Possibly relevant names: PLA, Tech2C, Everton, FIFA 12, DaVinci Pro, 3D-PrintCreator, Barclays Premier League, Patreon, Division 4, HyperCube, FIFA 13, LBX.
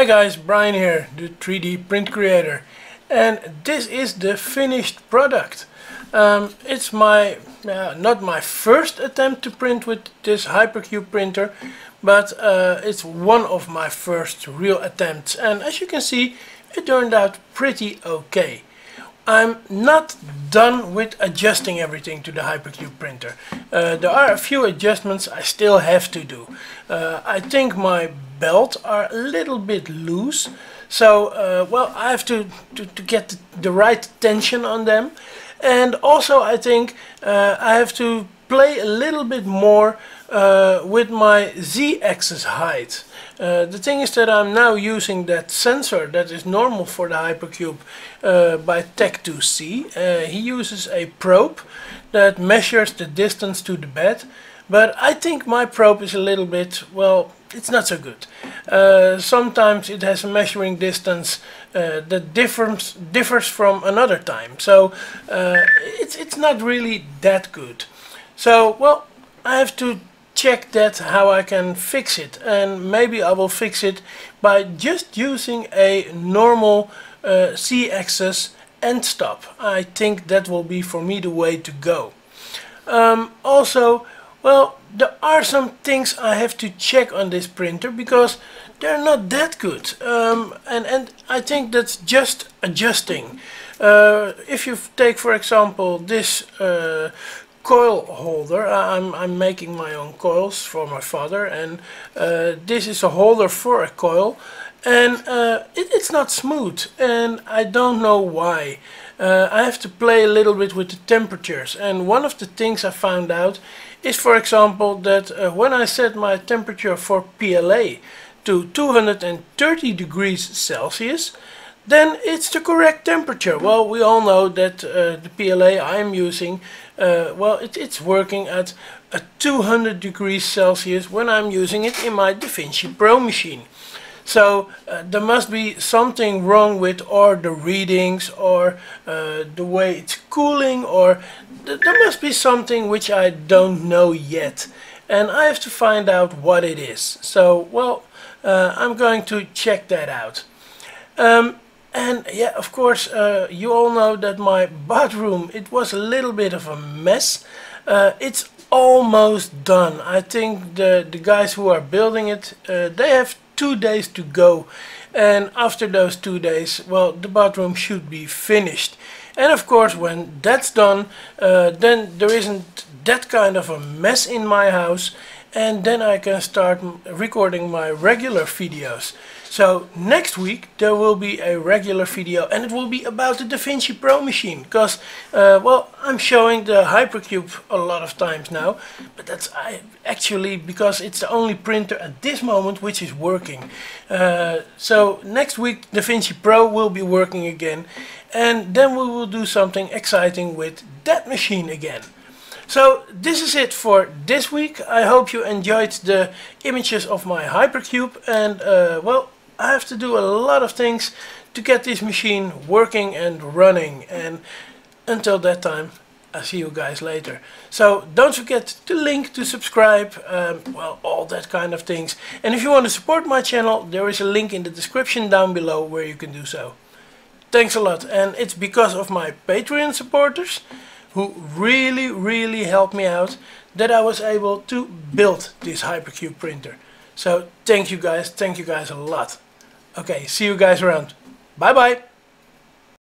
Hi guys, Brian here, the 3D print creator, and this is the finished product. It's my not my first attempt to print with this HyperCube printer, but it's one of my first real attempts, and as you can see it turned out pretty okay. I'm not done with adjusting everything to the HyperCube printer. There are a few adjustments I still have to do. I think my belts are a little bit loose, so well, I have to get the right tension on them, and also I think I have to play a little bit more with my z-axis height. The thing is that I'm now using that sensor that is normal for the HyperCube by Tech2C. He uses a probe that measures the distance to the bed, but I think my probe is a little bit, well, it's not so good. Sometimes it has a measuring distance that differs from another time, so it's not really that good. So, well, I have to check that how I can fix it, and maybe I will fix it by just using a normal C-axis end stop. I think that will be for me the way to go. Also, well, there are some things I have to check on this printer because they're not that good, and I think that's just adjusting. If you take, for example, this coil holder. I'm making my own coils for my father, and this is a holder for a coil, and it's not smooth, and I don't know why. I have to play a little bit with the temperatures, and one of the things I found out is, for example, that when I set my temperature for PLA to 230 degrees Celsius, then it's the correct temperature. Well, we all know that the PLA I'm using, well, it's working at 200 degrees Celsius when I'm using it in my DaVinci Pro machine. So there must be something wrong with or the readings, or the way it's cooling, or there must be something which I don't know yet, and I have to find out what it is. So, well, I'm going to check that out. And yeah, of course, you all know that my bathroom, it was a little bit of a mess. It's almost done. I think the guys who are building it, they have 2 days to go, and after those 2 days, well, the bathroom should be finished. And of course, when that's done, then there isn't that kind of a mess in my house, and then I can start recording my regular videos. So next week there will be a regular video, and it will be about the DaVinci Pro machine, because well, I'm showing the HyperCube a lot of times now, but that's actually because it's the only printer at this moment which is working. So next week DaVinci Pro will be working again, and then we will do something exciting with that machine again. So this is it for this week. I hope you enjoyed the images of my HyperCube, and well, I have to do a lot of things to get this machine working and running, and until that time I'll see you guys later. So don't forget to link, to subscribe, well, all that kind of things. And if you want to support my channel, there is a link in the description down below where you can do so. Thanks a lot, and it's because of my Patreon supporters who really helped me out that I was able to build this HyperCube printer. So thank you guys a lot. Okay, see you guys around. Bye bye.